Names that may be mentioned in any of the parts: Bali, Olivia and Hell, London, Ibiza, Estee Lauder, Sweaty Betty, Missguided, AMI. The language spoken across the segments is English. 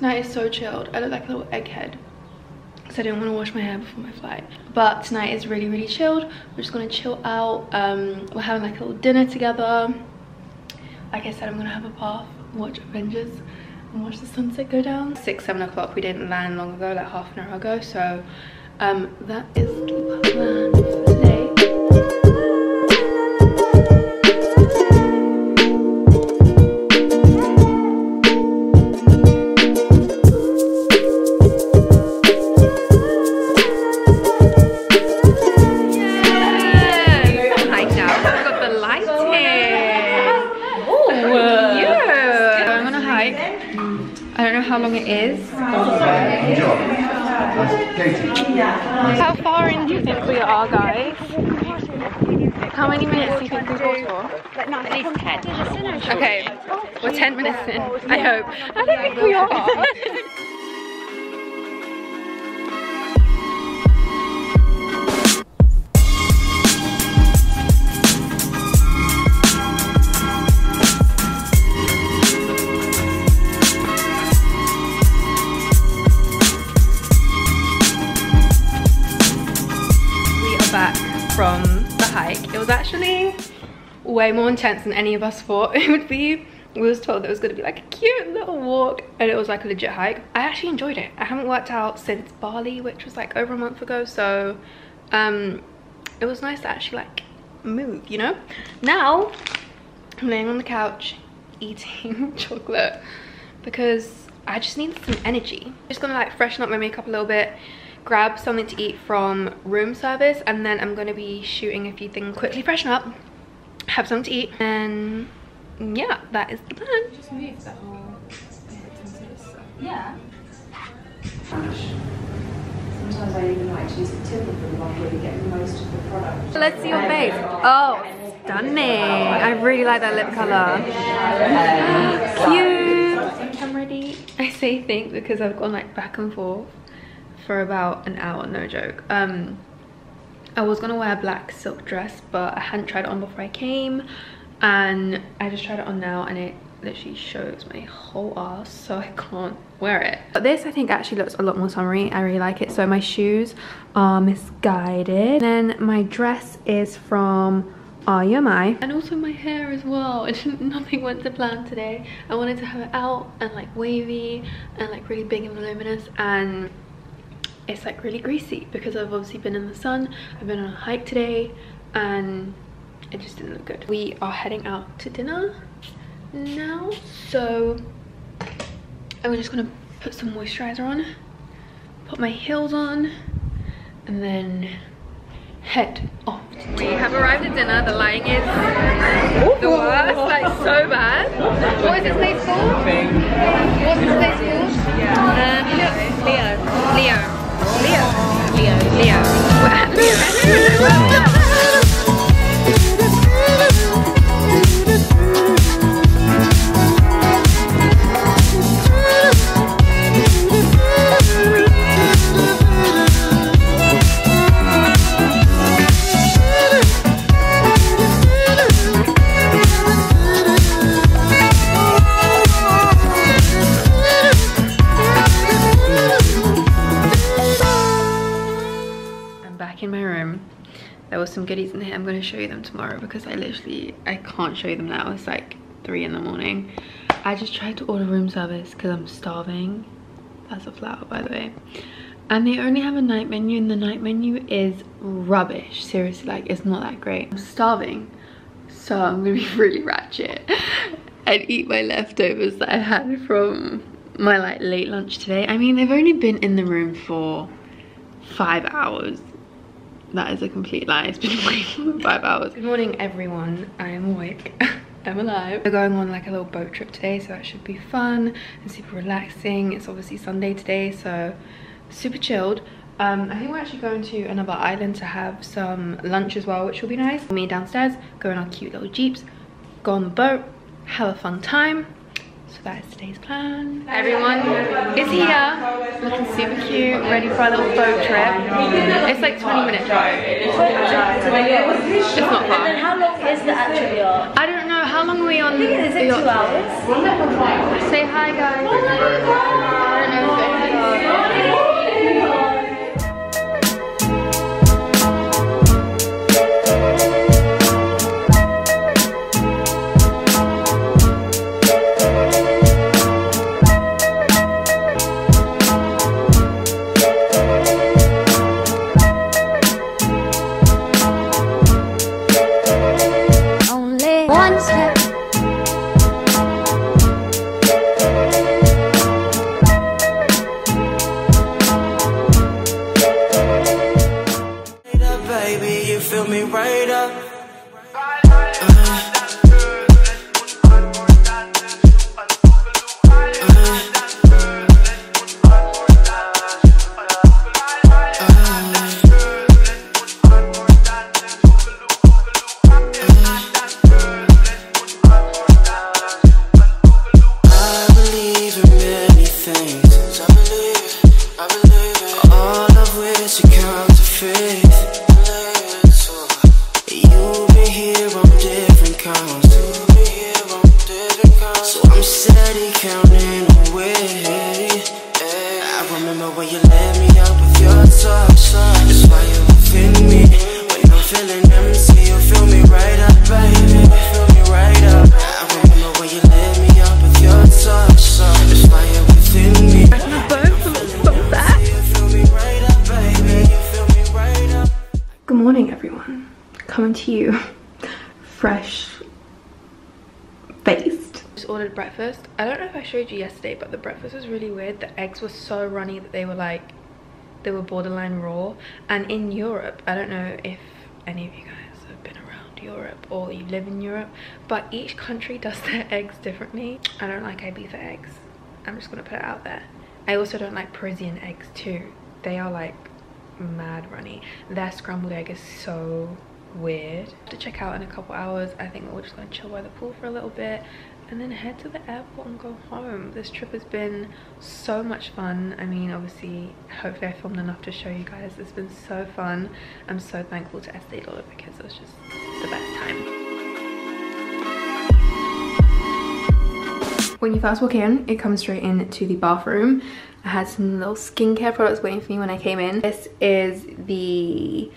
Tonight is so chilled. I look like a little egghead because I didn't want to wash my hair before my flight. But tonight is really, really chilled. We're just going to chill out. We're having like a little dinner together. Like I said, I'm going to have a bath, watch Avengers, and watch the sunset go down. 6, 7 o'clock. We didn't land long ago, like half an hour ago. So that is the plan for today. How long it is. How far in do you think we are, guys? How many minutes do you think we go for? At least 10. Okay, we're 10 minutes in, I hope. I don't think we are. From the hike. It was actually way more intense than any of us thought it would be. We was told that it was going to be like a cute little walk and it was like a legit hike. I actually enjoyed it. I haven't worked out since Bali, which was like over a month ago, so it was nice to actually like move, you know. Now I'm laying on the couch eating chocolate because I just need some energy. I'm just gonna like freshen up my makeup a little bit, grab something to eat from room service, and then I'm going to be shooting a few things, quickly freshen up, have something to eat, and yeah, that is the plan. You just moved that whole yeah. Sometimes I even like to use the tip of the one where you get most of the product. Let's see your face. Oh, stunning. I really like that lip colour. Cute. I think I'm ready. I say think because I've gone like back and forth for about an hour, no joke. I was gonna wear a black silk dress, but I hadn't tried it on before I came, and I just tried it on now and it literally shows my whole ass, so I can't wear it. But this I think actually looks a lot more summery. I really like it. So my shoes are Missguided, then my dress is from AMI, and also my hair as well. Nothing went to plan today. I wanted to have it out and like wavy and like really big and voluminous, and it's like really greasy because I've obviously been in the sun, I've been on a hike today, and it just didn't look good. We are heading out to dinner now, so I'm just gonna put some moisturizer on, put my heels on, and then head off. We have arrived at dinner. The lighting is the worst, like so bad. What is this place called? What's this place called? Leo. Some goodies in here. I'm going to show you them tomorrow because I can't show you them now. It's like 3 in the morning. I just tried to order room service because I'm starving. That's a flower, by the way. And they only have a night menu, and the night menu is rubbish. Seriously, like it's not that great. I'm starving, so I'm gonna be really ratchet and eat my leftovers that I had from my like late lunch today. I mean, they've only been in the room for 5 hours. That is a complete lie. It's been awake for 5 hours. Good morning, everyone. I am awake. I'm alive. We're going on like a little boat trip today, so that should be fun and super relaxing. It's obviously Sunday today, so super chilled. I think we're actually going to another island to have some lunch as well, which will be nice. We'll meet downstairs, go in our cute little jeeps, go on the boat, have a fun time. So that is today's plan. Everyone is here, looking super cute, ready for our little boat trip. It's like 20-minute drive. It's not far. And then how long is the actual yacht? I don't know how How long are we on? I think it's 2 hours. Say hi, guys. Oh my God. To you fresh faced. Just ordered breakfast. I don't know if I showed you yesterday, but the breakfast was really weird. The eggs were so runny that they were borderline raw. And in Europe, I don't know if any of you guys have been around Europe or you live in Europe, but each country does their eggs differently. I don't like Ibiza eggs. I'm just gonna put it out there. I also don't like Parisian eggs too. They are like mad runny. Their scrambled egg is so weird. To check out in a couple hours. I think we're just gonna chill by the pool for a little bit and then head to the airport and go home. This trip has been so much fun. I mean, obviously, hopefully I filmed enough to show you guys. It's been so fun. I'm so thankful to Estee Lauder because it was just the best time. When you first walk in, it comes straight into the bathroom. I had some little skincare products waiting for me when I came in. This is the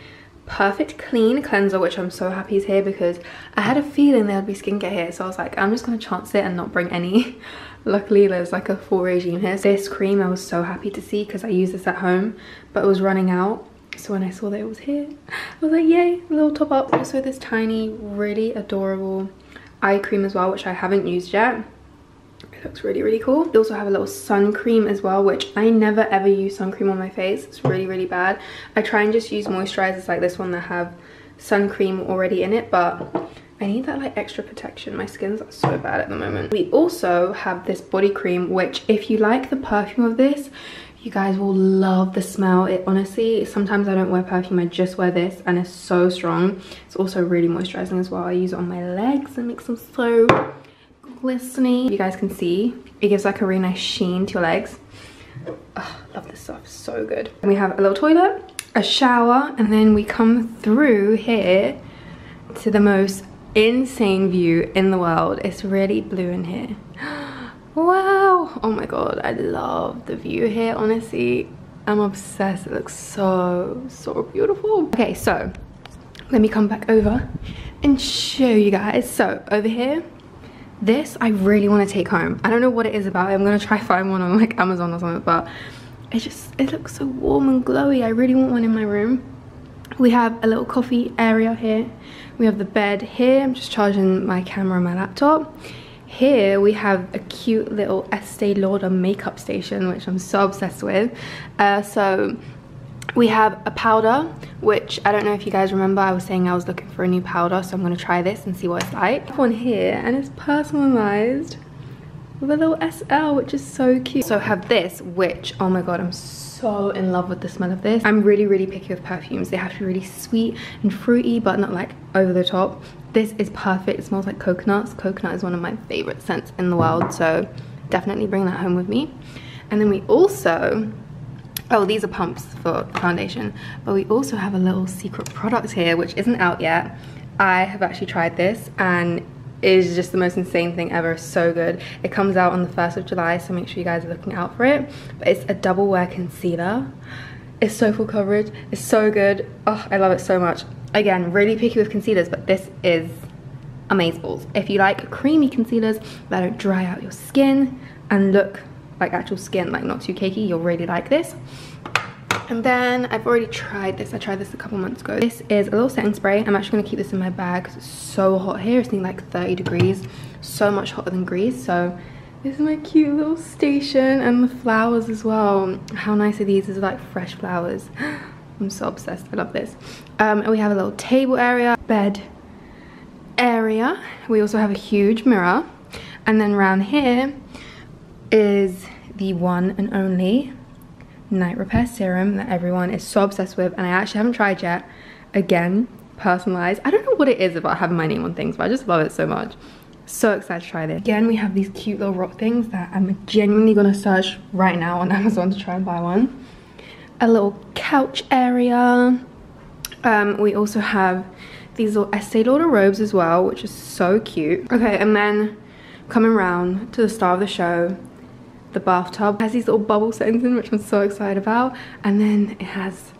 Perfect Clean cleanser, which I'm so happy is here because I had a feeling there'd be skincare here, so I was like, I'm just gonna chance it and not bring any. Luckily there's like a full regime here. This cream I was so happy to see because I use this at home, but it was running out, so when I saw that it was here I was like, yay, a little top up. Also this tiny really adorable eye cream as well, which I haven't used yet. It looks really, really cool. They also have a little sun cream as well, which I never ever use sun cream on my face. It's really, really bad. I try and just use moisturizers like this one that have sun cream already in it, but I need that like extra protection. My skin's so bad at the moment. We also have this body cream, which if you like the perfume of this, you guys will love the smell. It honestly, sometimes I don't wear perfume, I just wear this and it's so strong. It's also really moisturizing as well. I use it on my legs and makes them so glistening. You guys can see it gives like a really nice sheen to your legs. Oh, love this stuff, so good. And we have a little toilet, a shower, and then we come through here to the most insane view in the world. It's really blue in here. Wow, oh my God, I love the view here. Honestly, I'm obsessed. It looks so beautiful. Okay, so let me come back over and show you guys. So over here, this I really want to take home. I don't know what it is about it. I'm gonna try find one on like Amazon or something, but it looks so warm and glowy. I really want one in my room. We have a little coffee area here. We have the bed here. I'm just charging my camera and my laptop. Here we have a cute little Estee Lauder makeup station, which I'm so obsessed with. So we have a powder, which I don't know if you guys remember, I was saying I was looking for a new powder, so I'm going to try this and see what it's like. One here, and it's personalized with a little SL, which is so cute. So I have this, which, oh my God, I'm so in love with the smell of this. I'm really, really picky with perfumes. They have to be really sweet and fruity, but not like over the top. This is perfect. It smells like coconuts. Coconut is one of my favorite scents in the world, so definitely bring that home with me. And then we also, oh, these are pumps for foundation, but we also have a little secret product here which isn't out yet. I have actually tried this and is just the most insane thing ever. So good. It comes out on the 1st of July, so make sure you guys are looking out for it. But it's a double wear concealer. It's so full coverage. It's so good. Oh, I love it so much. Again, really picky with concealers, but this is amazeballs. If you like creamy concealers that don't dry out your skin and look like actual skin, like not too cakey, you'll really like this. And then I've already tried this. I tried this a couple months ago. This is a little setting spray. I'm actually going to keep this in my bag because it's so hot here. It's nearly like 30 degrees. So much hotter than Greece. So this is my cute little station, and the flowers as well. How nice are these? These are like fresh flowers. I'm so obsessed. I love this. And we have a little table area, bed area. We also have a huge mirror. And then around here is the one and only night repair serum that everyone is so obsessed with, and I actually haven't tried yet. Again, personalized. I don't know what it is about having my name on things, but I just love it so much. So excited to try this. Again, we have these cute little rock things that I'm genuinely gonna search right now on Amazon to try and buy one. A little couch area. We also have these little Estee Lauder robes as well, which is so cute. Okay, and then coming round to the star of the show, the bathtub. It has these little bubble settings in, which I'm so excited about, and then it has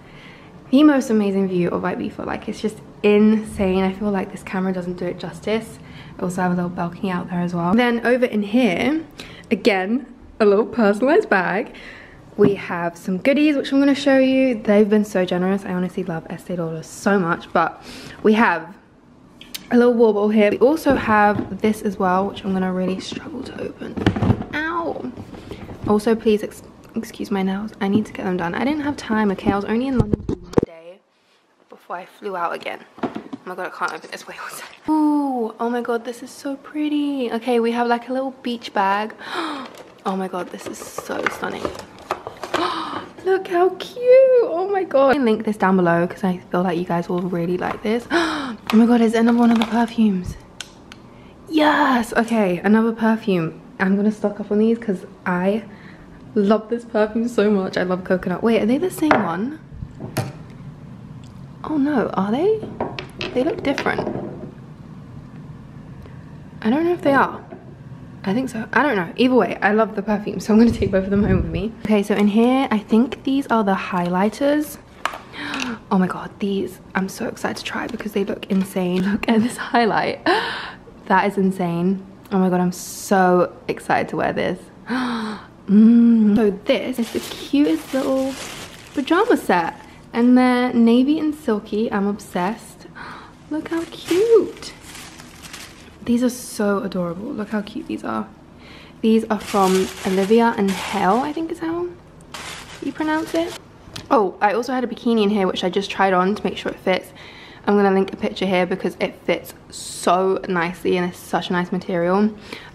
the most amazing view of Ibiza. Like, it's just insane. I feel like this camera doesn't do it justice. I also have a little balcony out there as well. Then over in here, again, a little personalized bag. We have some goodies, which I'm going to show you. They've been so generous. I honestly love Estee Lauder so much. But we have a little wobble here. We also have this as well, which I'm going to really struggle to open. Ow! Also, please excuse my nails. I need to get them done. I didn't have time, okay? I was only in London for 1 day before I flew out again. Oh my god, I can't open this. Wait, one second. Ooh, oh my god, this is so pretty. Okay, we have like a little beach bag. Oh my god, this is so stunning. Look how cute. Oh my god. I'll link this down below because I feel like you guys will really like this. Oh my god, is it another one of the perfumes? Yes. Okay, another perfume. I'm gonna stock up on these because I love this perfume so much. I love coconut. Wait, are they the same one? Oh no, are they? They look different. I don't know if they are. I think so. I don't know. Either way, I love the perfume, so I'm going to take both of them home with me. Okay, so in here, I think these are the highlighters. Oh my god, these. I'm so excited to try because they look insane. Look at this highlight. That is insane. Oh my god, I'm so excited to wear this. So this is the cutest little pajama set. And they're navy and silky. I'm obsessed. Look how cute. These are so adorable. Look how cute these are. These are from Olivia and Hell, I think is how you pronounce it. Oh, I also had a bikini in here, which I just tried on to make sure it fits. I'm going to link a picture here because it fits so nicely and it's such a nice material.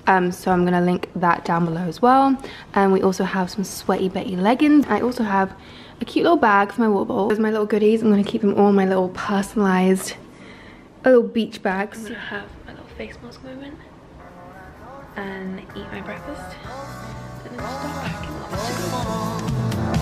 So I'm going to link that down below as well. And we also have some Sweaty Betty leggings. I also have a cute little bag for my water bottle. There's my little goodies. I'm going to keep them all in my little personalized little beach bags. I'm going to have my little face mask moment and eat my breakfast and then start packing up to go.